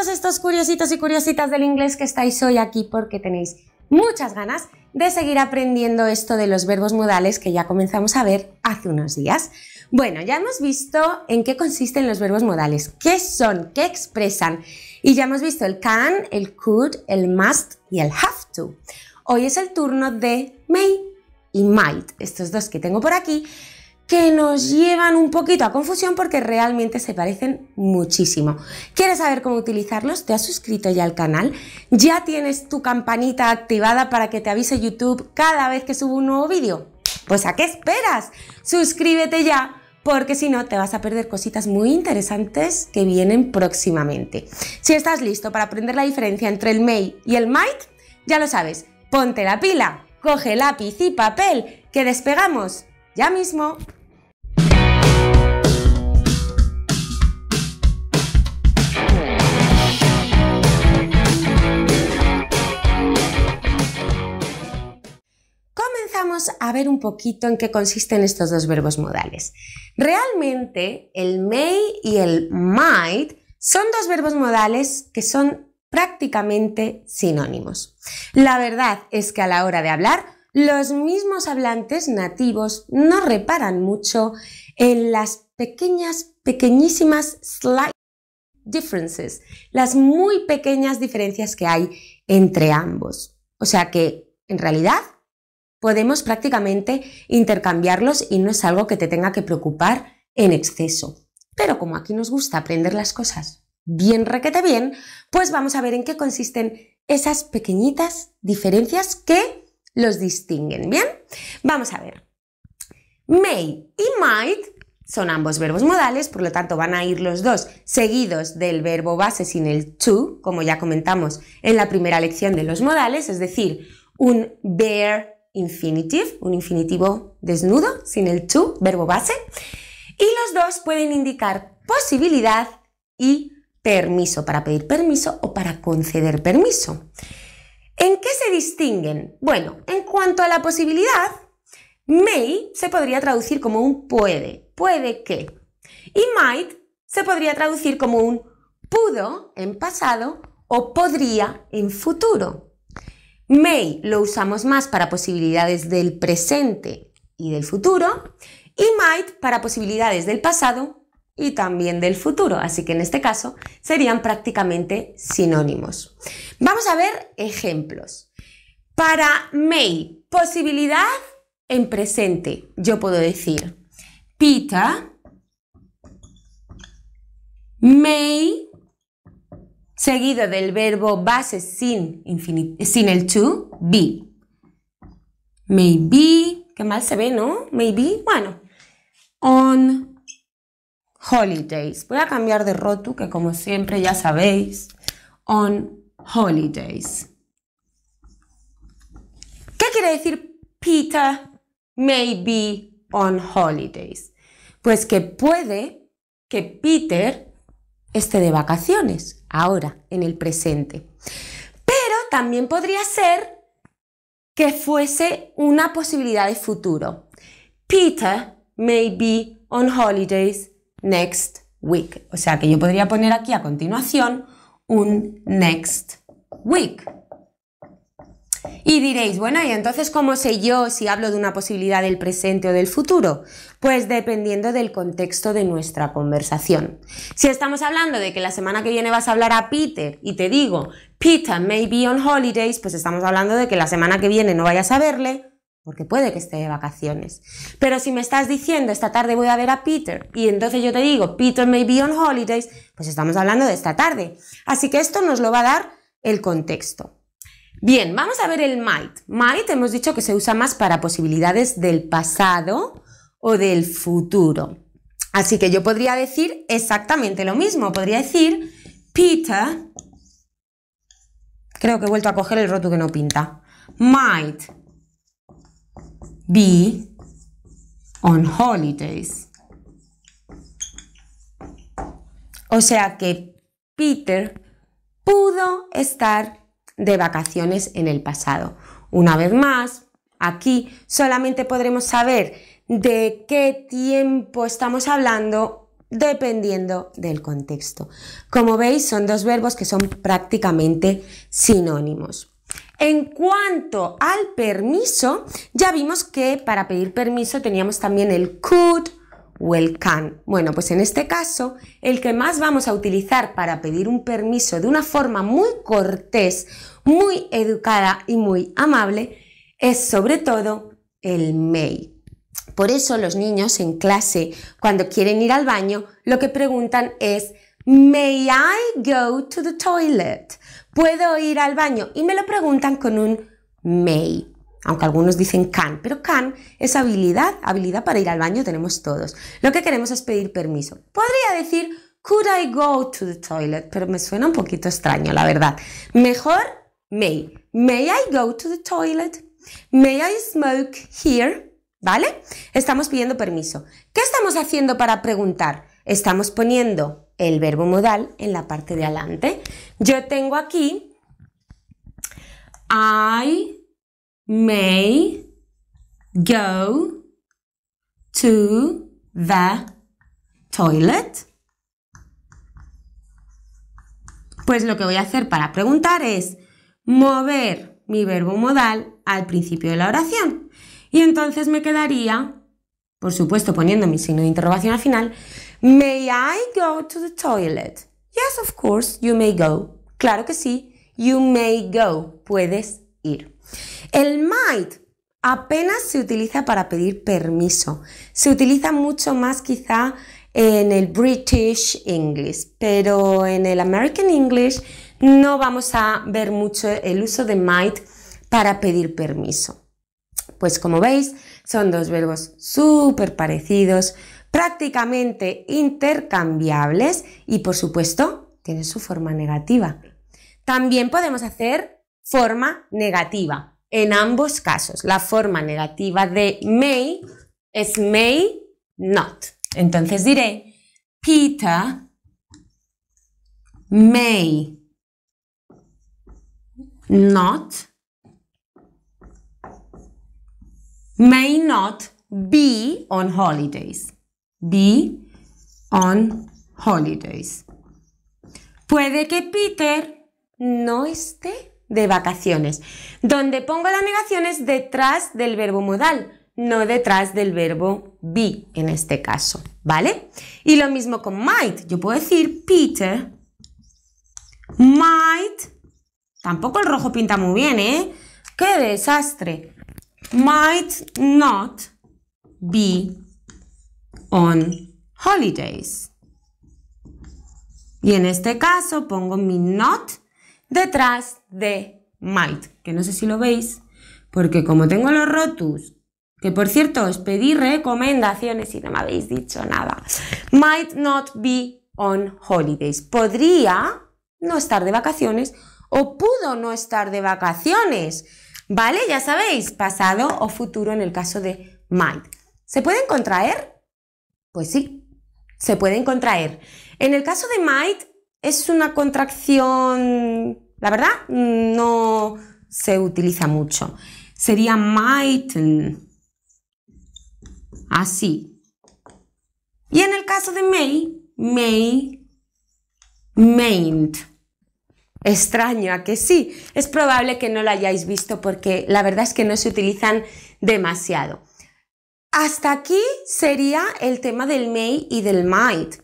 todos estos curiositos y curiositas del inglés que estáis hoy aquí porque tenéis muchas ganas de seguir aprendiendo esto de los verbos modales que ya comenzamos a ver hace unos días. Bueno, ya hemos visto en qué consisten los verbos modales, qué son, qué expresan, y ya hemos visto el can, el could, el must y el have to. Hoy es el turno de may y might, estos dos que tengo por aquí, que nos llevan un poquito a confusión porque realmente se parecen muchísimo. ¿Quieres saber cómo utilizarlos? ¿Te has suscrito ya al canal? ¿Ya tienes tu campanita activada para que te avise YouTube cada vez que subo un nuevo vídeo? Pues ¿a qué esperas? Suscríbete ya, porque si no te vas a perder cositas muy interesantes que vienen próximamente. Si estás listo para aprender la diferencia entre el may y el might, ya lo sabes, ponte la pila, coge lápiz y papel, que despegamos ya mismo. A ver un poquito en qué consisten estos dos verbos modales. Realmente el may y el might son dos verbos modales que son prácticamente sinónimos. La verdad es que a la hora de hablar, los mismos hablantes nativos no reparan mucho en las pequeñísimas slight differences, las muy pequeñas diferencias que hay entre ambos. O sea que, en realidad, podemos prácticamente intercambiarlos y no es algo que te tenga que preocupar en exceso. Pero como aquí nos gusta aprender las cosas bien requete bien, pues vamos a ver en qué consisten esas pequeñitas diferencias que los distinguen, ¿bien? Vamos a ver. May y might son ambos verbos modales, por lo tanto van a ir los dos seguidos del verbo base sin el to, como ya comentamos en la primera lección de los modales, es decir, un bare infinitive, un infinitivo desnudo, sin el to, verbo base, y los dos pueden indicar posibilidad y permiso, para pedir permiso o para conceder permiso. ¿En qué se distinguen? Bueno, en cuanto a la posibilidad, may se podría traducir como un puede que, y might se podría traducir como un pudo en pasado o podría en futuro. May lo usamos más para posibilidades del presente y del futuro, y might para posibilidades del pasado y también del futuro, así que en este caso serían prácticamente sinónimos. Vamos a ver ejemplos. Para may, posibilidad en presente, yo puedo decir Peter may, seguido del verbo base sin el to, be. Maybe, qué mal se ve, ¿no? Maybe, bueno. On holidays. Voy a cambiar de rotu, que como siempre ya sabéis. On holidays. ¿Qué quiere decir Peter may be on holidays? Pues que puede que Peter esté de vacaciones, ahora, en el presente. Pero también podría ser que fuese una posibilidad de futuro. Peter may be on holidays next week. O sea que yo podría poner aquí a continuación un next week. Y diréis, bueno, ¿y entonces cómo sé yo si hablo de una posibilidad del presente o del futuro? Pues dependiendo del contexto de nuestra conversación. Si estamos hablando de que la semana que viene vas a hablar a Peter y te digo, Peter may be on holidays, pues estamos hablando de que la semana que viene no vayas a verle, porque puede que esté de vacaciones. Pero si me estás diciendo, esta tarde voy a ver a Peter, y entonces yo te digo, Peter may be on holidays, pues estamos hablando de esta tarde. Así que esto nos lo va a dar el contexto. Bien, vamos a ver el might. Might hemos dicho que se usa más para posibilidades del pasado o del futuro. Así que yo podría decir exactamente lo mismo. Podría decir Peter, creo que he vuelto a coger el rotu que no pinta, might be on holidays. O sea que Peter pudo estar de vacaciones en el pasado. Una vez más, aquí solamente podremos saber de qué tiempo estamos hablando dependiendo del contexto. Como veis, son dos verbos que son prácticamente sinónimos. En cuanto al permiso, ya vimos que para pedir permiso teníamos también el could o el can. Bueno, pues en este caso, el que más vamos a utilizar para pedir un permiso de una forma muy cortés, muy educada y muy amable, es sobre todo el may. Por eso los niños en clase, cuando quieren ir al baño, lo que preguntan es ¿May I go to the toilet? ¿Puedo ir al baño? Y me lo preguntan con un may, aunque algunos dicen can, pero can es habilidad para ir al baño tenemos todos. Lo que queremos es pedir permiso. Podría decir ¿Could I go to the toilet? Pero me suena un poquito extraño, la verdad. Mejor may. ¿May I go to the toilet? ¿May I smoke here? ¿Vale? Estamos pidiendo permiso. ¿Qué estamos haciendo para preguntar? Estamos poniendo el verbo modal en la parte de adelante. Yo tengo aquí I may go to the toilet. Pues lo que voy a hacer para preguntar es mover mi verbo modal al principio de la oración. Y entonces me quedaría, por supuesto poniendo mi signo de interrogación al final, ¿May I go to the toilet? Yes, of course, you may go. Claro que sí, you may go. Puedes ir. El might apenas se utiliza para pedir permiso. Se utiliza mucho más quizá en el British English, pero en el American English no vamos a ver mucho el uso de might para pedir permiso. Pues como veis, son dos verbos súper parecidos, prácticamente intercambiables y por supuesto tienen su forma negativa. También podemos hacer forma negativa en ambos casos. La forma negativa de may es may not. Entonces diré Peter may not. May not be on holidays. Be on holidays. Puede que Peter no esté de vacaciones. Donde pongo la negación es detrás del verbo modal, no detrás del verbo be en este caso, ¿vale? Y lo mismo con might. Yo puedo decir Peter might. Tampoco el rojo pinta muy bien, ¿eh? ¡Qué desastre! Might not be on holidays. Y en este caso pongo mi not detrás de might, que no sé si lo veis, porque como tengo los rotus, que por cierto os pedí recomendaciones y no me habéis dicho nada. Might not be on holidays. Podría no estar de vacaciones o pudo no estar de vacaciones. ¿Vale? Ya sabéis, pasado o futuro en el caso de might. ¿Se pueden contraer? Pues sí, se pueden contraer. En el caso de might es una contracción, la verdad, no se utiliza mucho. Sería might, así. Y en el caso de may, mayn't. Extraño, ¿a que sí? Es probable que no lo hayáis visto porque la verdad es que no se utilizan demasiado. Hasta aquí sería el tema del may y del might.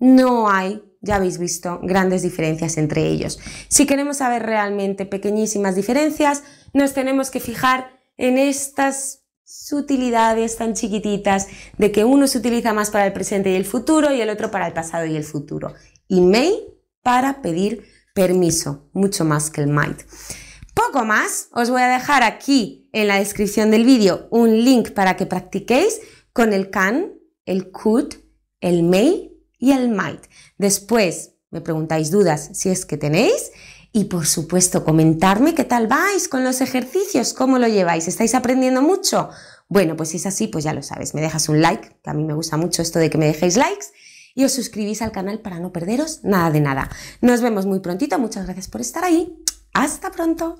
No hay, ya habéis visto, grandes diferencias entre ellos. Si queremos saber realmente pequeñísimas diferencias, nos tenemos que fijar en estas sutilidades tan chiquititas de que uno se utiliza más para el presente y el futuro y el otro para el pasado y el futuro. Y may para pedir permiso, mucho más que el might. Poco más, os voy a dejar aquí en la descripción del vídeo un link para que practiquéis con el can, el could, el may y el might. Después me preguntáis dudas si es que tenéis y por supuesto comentarme qué tal vais con los ejercicios, cómo lo lleváis, ¿estáis aprendiendo mucho? Bueno, pues si es así, pues ya lo sabes, me dejas un like, que a mí me gusta mucho esto de que me dejéis likes. Y os suscribís al canal para no perderos nada de nada. Nos vemos muy prontito, muchas gracias por estar ahí. ¡Hasta pronto!